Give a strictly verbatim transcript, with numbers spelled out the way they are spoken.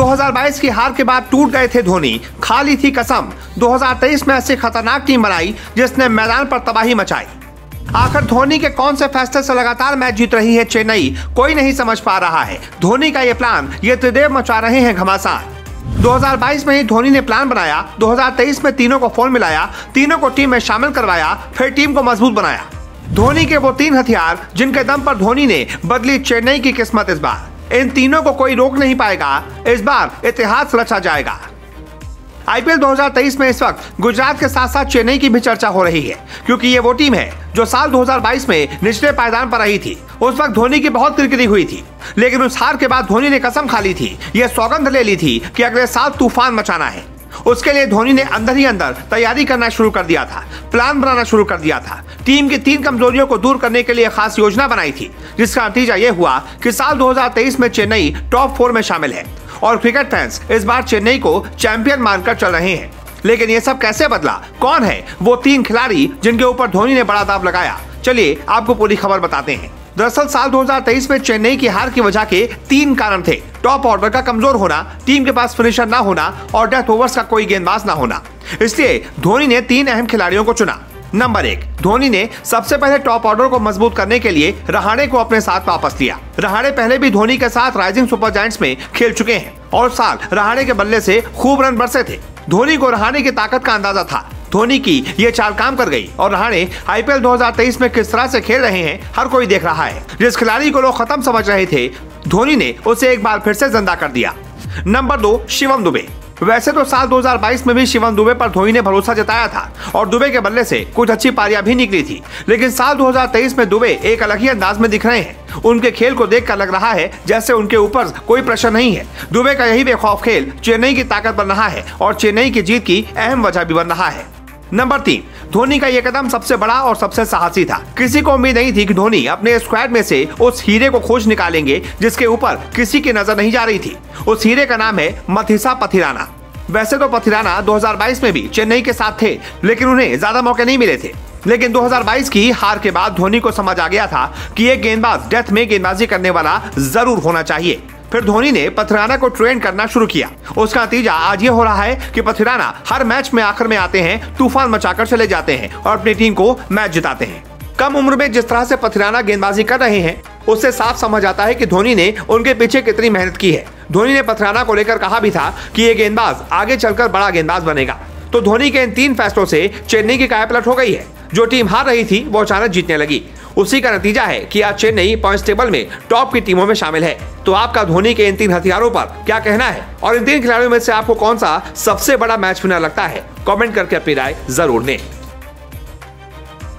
दो हज़ार बाईस की हार के बाद टूट गए थे धोनी, खा ली थी कसम। दो हज़ार तेईस में ऐसी खतरनाक टीम बनाई जिसने मैदान पर तबाही मचाई। आखिर धोनी के कौन से फैसले से लगातार मैच जीत रही है चेन्नई, कोई नहीं समझ पा रहा है। धोनी का ये प्लान, ये त्रिदेव मचा रहे हैं घमासान। दो हज़ार बाईस में ही धोनी ने प्लान बनाया, दो हज़ार तेईस में तीनों को फोन मिलाया, तीनों को टीम में शामिल करवाया, फिर टीम को मजबूत बनाया। धोनी के वो तीन हथियार जिनके दम पर धोनी ने बदली चेन्नई की किस्मत। इस बार इन तीनों को कोई रोक नहीं पाएगा, इस बार इतिहास रचा जाएगा। आईपीएल दो हज़ार तेईस में इस वक्त गुजरात के साथ साथ चेन्नई की भी चर्चा हो रही है, क्योंकि ये वो टीम है जो साल दो हज़ार बाईस में निचले पायदान पर आई थी। उस वक्त धोनी की बहुत किरकिरी हुई थी, लेकिन उस हार के बाद धोनी ने कसम खा ली थी, ये सौगंध ले ली थी कि अगले साल तूफान मचाना है। उसके लिए धोनी ने अंदर ही अंदर तैयारी करना शुरू कर दिया था, प्लान बनाना शुरू कर दिया था। टीम की तीन कमजोरियों को दूर करने के लिए खास योजना बनाई थी, जिसका नतीजा ये हुआ कि साल दो हज़ार तेईस में चेन्नई टॉप फोर में शामिल है और क्रिकेट फैंस इस बार चेन्नई को चैंपियन मानकर चल रहे हैं। लेकिन ये सब कैसे बदला, कौन है वो तीन खिलाड़ी जिनके ऊपर धोनी ने बड़ा दांव लगाया, चलिए आपको पूरी खबर बताते हैं। दरअसल साल दो हज़ार तेईस में चेन्नई की हार की वजह के तीन कारण थे: टॉप ऑर्डर का कमजोर होना, टीम के पास फिनिशर ना होना और डेथ ओवर्स का कोई गेंदबाज ना होना। इसलिए धोनी ने तीन अहम खिलाड़ियों को चुना। नंबर एक, धोनी ने सबसे पहले टॉप ऑर्डर को मजबूत करने के लिए रहाणे को अपने साथ वापस लिया। रहाणे पहले भी धोनी के साथ राइजिंग सुपर जायंट्स में खेल चुके हैं और उस साल रहाणे के बल्ले से खूब रन बरसे थे। धोनी को रहाणे की ताकत का अंदाजा था। धोनी की ये चाल काम कर गई और रहाणे आईपीएल दो हज़ार तेईस में किस तरह से खेल रहे हैं हर कोई देख रहा है। जिस खिलाड़ी को लोग खत्म समझ रहे थे, धोनी ने उसे एक बार फिर से जिंदा कर दिया। नंबर दो, शिवम दुबे। वैसे तो साल दो हज़ार बाईस में भी शिवम दुबे पर धोनी ने भरोसा जताया था और दुबे के बल्ले से कुछ अच्छी पारियां भी निकली थी, लेकिन साल दो हज़ार तेईस में दुबे एक अलग ही अंदाज में दिख रहे हैं। उनके खेल को देखकर लग रहा है जैसे उनके ऊपर कोई प्रेशर नहीं है। दुबे का यही बेखौफ खेल चेन्नई की ताकत बन रहा है और चेन्नई की जीत की अहम वजह भी बन रहा है। नंबर तीन, धोनी का यह कदम सबसे बड़ा और सबसे साहसी था। किसी को उम्मीद नहीं थी कि धोनी अपने स्क्वाड में से उस हीरे को खोज निकालेंगे जिसके ऊपर किसी की नजर नहीं जा रही थी। उस हीरे का नाम है मथीसा पथिराना। वैसे तो पथिराना दो हज़ार बाईस में भी चेन्नई के साथ थे, लेकिन उन्हें ज्यादा मौके नहीं मिले थे। लेकिन दो हज़ार बाईस की हार के बाद धोनी को समझ आ गया था कि ये गेंदबाज डेथ में गेंदबाजी करने वाला जरूर होना चाहिए। फिर धोनी ने पथिराना को ट्रेन करना शुरू किया। उसका नतीजा आज ये हो रहा है कि पथिराना हर मैच में आखिर में आते हैं, तूफान मचाकर चले जाते हैं और अपनी टीम को मैच जिताते हैं। कम उम्र में जिस तरह से पथिराना गेंदबाजी कर रहे हैं, उससे साफ समझ आता है कि धोनी ने उनके पीछे कितनी मेहनत की है। धोनी ने पथिराना को लेकर कहा भी था कि ये गेंदबाज आगे चलकर बड़ा गेंदबाज बनेगा। तो धोनी के इन तीन फैसलों से चेन्नई की कायापलट हो गई है। जो टीम हार रही थी वो अचानक जीतने लगी। उसी का नतीजा है कि आज चेन्नई पॉइंट्स टेबल में टॉप की टीमों में शामिल है। तो आपका धोनी के इन तीन हथियारों पर क्या कहना है और इन तीन खिलाड़ियों में से आपको कौन सा सबसे बड़ा मैच विनर लगता है, कमेंट करके अपनी राय जरूर दें।